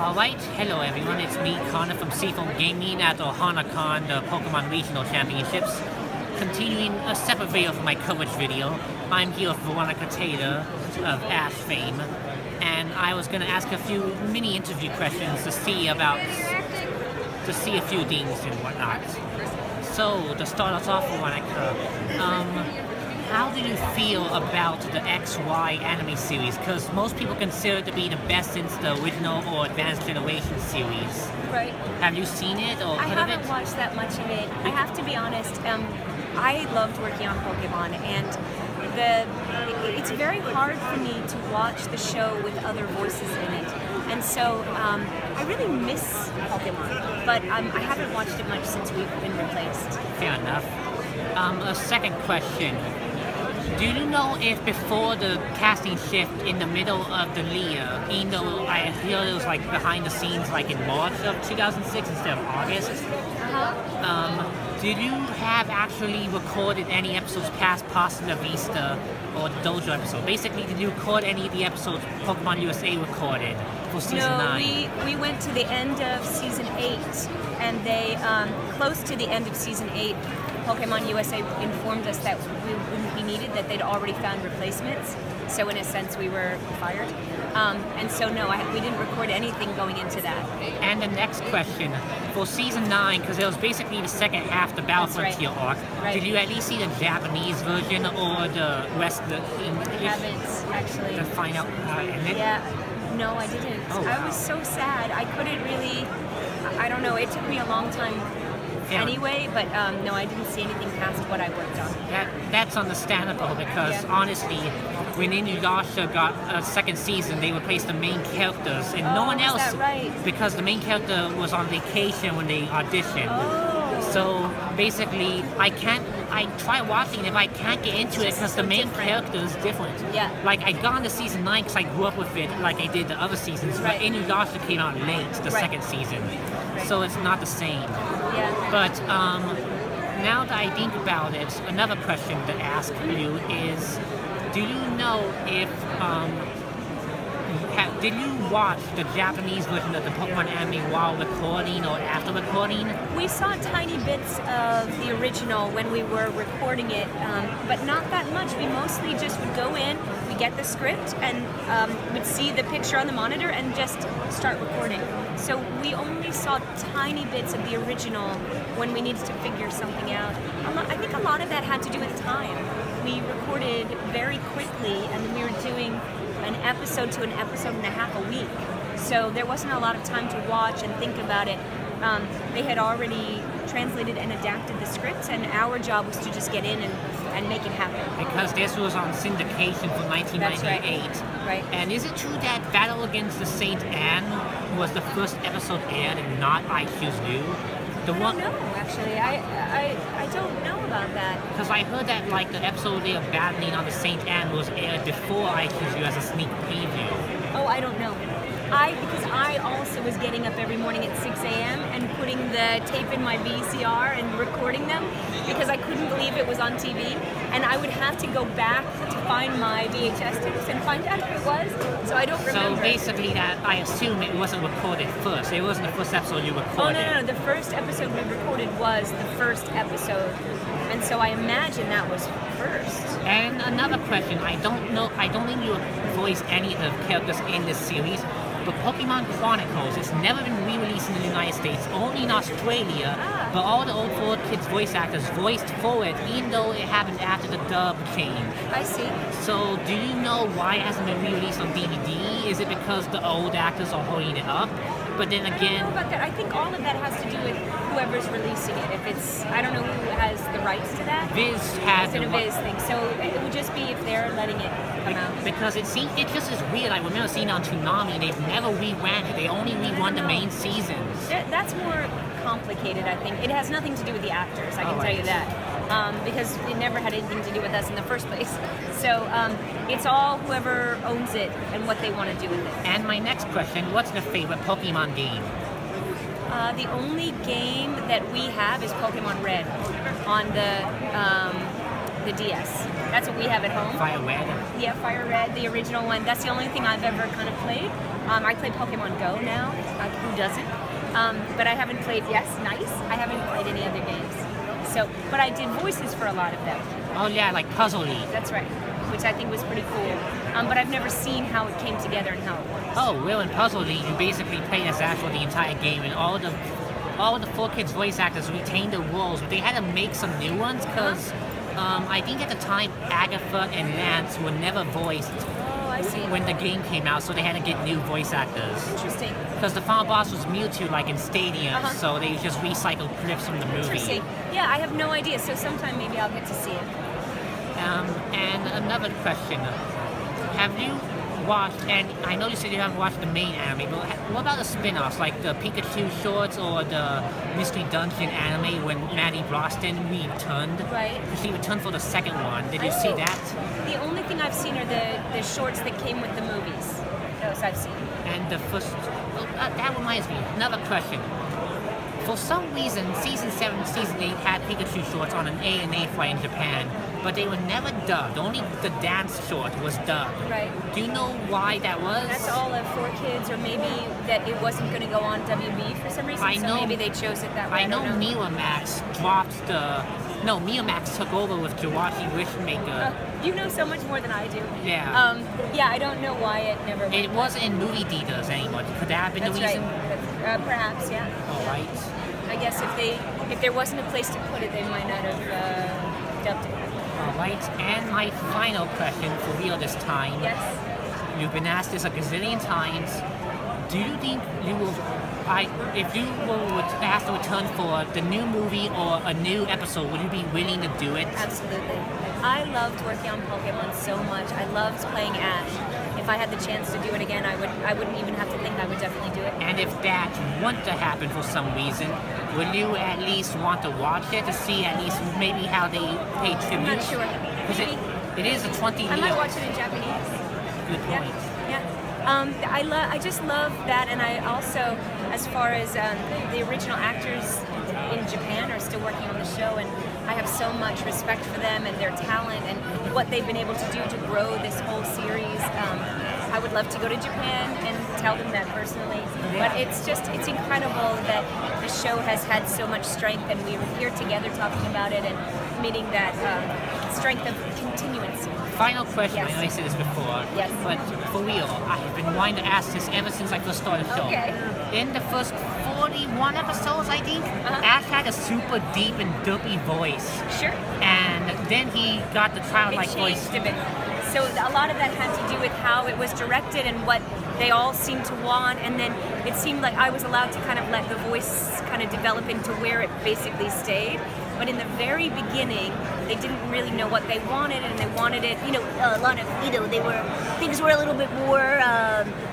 Alright, hello everyone, it's me, Connor from Seafoam Gaming at OhanaCon, the Pokemon Regional Championships. Continuing a separate video from my coverage video, I'm here with Veronica Taylor of Ash fame, and I was going to ask a few mini-interview questions to see about, a few things and whatnot. So, to start us off, Veronica, how do you feel about the XY anime series? Because most people consider it to be the best since the original or Advanced Generation series. Right. Have you seen it or heard of it? I haven't watched that much of it. I have to be honest, I loved working on Pokemon, and it's very hard for me to watch the show with other voices in it. And so I really miss Pokemon, but I haven't watched it much since we've been replaced. Fair enough. A second question. Do you know if before the casting shift in the middle of the year, even though I hear it was like behind the scenes like in March of 2006 instead of August, did you have actually recorded any episodes past Pasta La Vista or the Dojo episode? Basically, did you record any of the episodes Pokemon USA recorded for Season 9? No, we went to the end of Season 8, and they, close to the end of Season 8, Pokemon USA informed us that we needed, that they'd already found replacements, so in a sense we were fired. And so no, we didn't record anything going into that. And the next question, for Season 9, because it was basically the second half, the Battle Frontier arc, did you at least see the Japanese version or the West, the English? I haven't, actually. To find out, yeah, no, I didn't. Oh, wow. I was so sad, I couldn't really, I don't know, it took me a long time. Yeah. Anyway, but no, I didn't see anything past what I worked on. That's understandable because honestly, when Inuyasha got a second season, they replaced the main characters and no one else. Is that right? Because the main character was on vacation when they auditioned. Oh. So basically, I try watching it, but I can't get into it because the main character is different. Yeah. Like, I got into Season 9 because I grew up with it like I did the other seasons, but Inuyasha came out late, the second season. Right. So it's not the same. Yeah. But now that I think about it, another question to ask you is, do you know if, did you watch the Japanese version of the Pokemon anime while recording or after recording? We saw tiny bits of the original when we were recording it, but not that much. We mostly just would go in, we get the script, and would see the picture on the monitor and just start recording. So we only saw tiny bits of the original when we needed to figure something out. I think a lot of that had to do with time. We recorded very quickly, and we were doing an episode to an episode and a half a week. So there wasn't a lot of time to watch and think about it. They had already translated and adapted the scripts, and our job was to just get in and make it happen. Because this was on syndication for 1998. That's right. And is it true that Battle Against the Saint Anne was the first episode aired and not I Choose You? The one... No, actually, I don't know about that. Because I heard that like the episode of Battling on the Saint Anne was aired before I Choose You as a sneak preview. Oh, I don't know. Because I also was getting up every morning at 6 a.m. and putting the tape in my VCR and recording them because I couldn't believe it was on TV, and I would have to go back to find my VHS tapes and find out who it was, so I don't remember. So basically that, I assume it wasn't recorded first, it wasn't the first episode you recorded. Oh no, no, the first episode we recorded was the first episode, and so I imagine that was first. And another question, I don't think you voiced any of the characters in this series, but Pokemon Chronicles, it's never been re-released in the United States, only in Australia, but all the old Four Kids voice actors voiced for it, even though it happened after the dub change. I see. So, do you know why it hasn't been re-released on DVD? Is it because the old actors are holding it up? But then again... I don't know about that. I think all of that has to do with whoever's releasing it. If it's... I don't know who has the rights to that. Viz has the... It's a Viz thing. So, it would just be if they're letting it come out. Because it seems... It just is weird. I remember seeing on Toonami, they've never re-ran it. They only re-run the main seasons. That's more complicated, I think. It has nothing to do with the actors, I can tell you that. Because it never had anything to do with us in the first place. So it's all whoever owns it and what they want to do with it. And my next question, what's your favorite Pokemon game? The only game that we have is Pokemon Red on the DS. That's what we have at home. Fire Red? Yeah, Fire Red, the original one. That's the only thing I've ever kind of played. I play Pokemon Go now. Who doesn't? But I haven't played, I haven't played any other games. So, but I did voices for a lot of them. Oh yeah, like Puzzle League. That's right, which I think was pretty cool. But I've never seen how it came together and how it works. Oh, well, in Puzzle League, you basically play as Ash for the entire game, and all the Four Kids voice actors retained the roles, but they had to make some new ones because I think at the time Agatha and Nance were never voiced. When the game came out, so they had to get new voice actors. Interesting. Because the final boss was Mewtwo, like in Stadium, so they just recycled clips from the movie. Interesting. Yeah, I have no idea, so sometime maybe I'll get to see it. And another question. Have you watched, and I know you said you haven't watched the main anime, but what about the spin-offs, like the Pikachu shorts or the Mystery Dungeon anime when Maddie Broston returned? Right. She returned for the second one. Did you see that? The only thing I've seen are the shorts that came with the movies. Those I've seen. And the first... Well, that reminds me. Another question. For some reason, Season 7 and Season 8 had Pikachu shorts on an ANA flight in Japan, but they were never dubbed. Only the dance short was dubbed. Right. Do you know why that was? That's all of Four Kids, or maybe that it wasn't going to go on WB for some reason, maybe they chose it that way. I know Miramax dropped the... No, Miramax took over with Jawashi Wishmaker. You know so much more than I do. Yeah. Yeah, I don't know why it never went. It wasn't in movie theaters anymore. Could that have been the reason? Right. Perhaps, yeah. All right. I guess if there wasn't a place to put it, they might not have dubbed it. All right, and my final question for real this time. Yes. You've been asked this a gazillion times. Do you think you will, if you were asked to return for the new movie or a new episode, would you be willing to do it? Absolutely. I loved working on Pokemon so much. I loved playing Ash. If I had the chance to do it again, I wouldn't even have to think. I would definitely do it. And if that were to happen for some reason, would you at least want to watch it to see at least maybe how they pay tribute? I'm not sure. Because it is a 20-year. I might watch it in Japanese. Good point. Yeah. I just love that, and I also, as far as the original actors in Japan are still working on the show, and I have so much respect for them and their talent and what they've been able to do to grow this whole series. I would love to go to Japan and tell them that personally, but it's incredible that the show has had so much strength, and we were here together talking about it and meeting that strength of continuance. Final question, I know I said this before, but for real, I've been wanting to ask this ever since I first started the show. In the first 41 episodes, I think, Ash had a super deep and derpy voice. Sure. And then he got the childlike voice. So a lot of that had to do with how it was directed and what they all seemed to want, and then it seemed like I was allowed to kind of let the voice kind of develop into where it basically stayed. But in the very beginning, they didn't really know what they wanted, and they wanted it, you know, a lot of, you know, things were a little bit more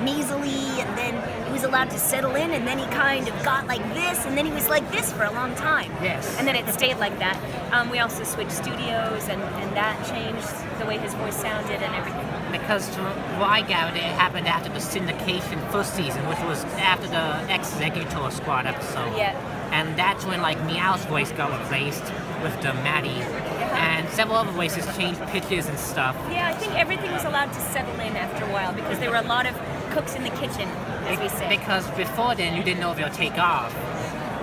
measly, and then he was allowed to settle in, and then he kind of got like this, and then he was like this for a long time. Yes. And then it stayed like that. We also switched studios, and that changed the way his voice sounded and everything. Because what I gathered, it happened after the syndication first season, which was after the Exeggutor Squad episode. Yeah. And that's when like Meow's voice got replaced with the Maddie, and several other voices changed pitches and stuff. Yeah, I think everything was allowed to settle in after a while because there were a lot of cooks in the kitchen, as we say. Because before then, you didn't know if it would take off.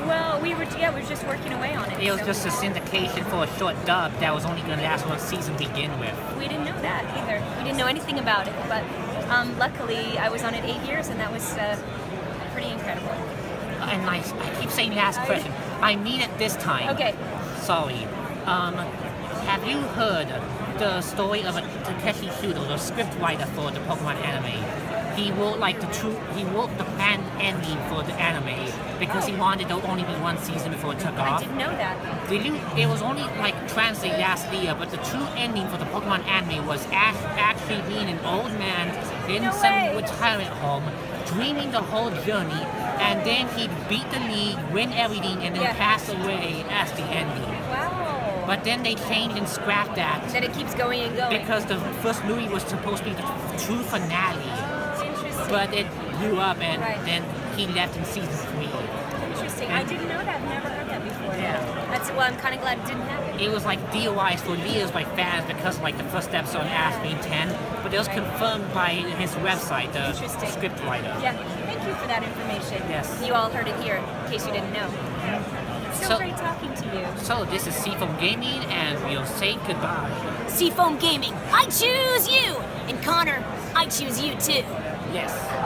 Well, we were just working away on it. It was just a syndication for a short dub that was only going to last one season to begin with. We didn't know that either. We didn't know anything about it, but luckily I was on it 8 years, and that was pretty incredible. And I keep saying last question. I mean it this time. Okay. Sorry. Have you heard the story of Takeshi Shudo, the script writer for the Pokemon anime? He wrote like he wrote the planned ending for the anime because he wanted there to only be one season before it took off. I didn't know that. It was only like translated last year, but the true ending for the Pokemon anime was Ash actually being an old man in some retirement home, dreaming the whole journey, and then he'd beat the league, win everything, and then pass away as the ending. But then they changed and scrapped that. That it keeps going and going. Because the first movie was supposed to be the true finale. But blew up, and then he left in season 3. Interesting. And I didn't know that. I've never heard that before. Yeah. That's well. I'm kind of glad it didn't happen. It was like DUIs for years by fans because of like the first episode on Ash being 10, but it was confirmed by his website, the script writer. Yeah. Thank you for that information. Yes. You all heard it here, in case you didn't know. So great talking to you. So this is Seafoam Gaming, and we'll say goodbye. Seafoam Gaming, I choose you! And Connor, I choose you too. Yes.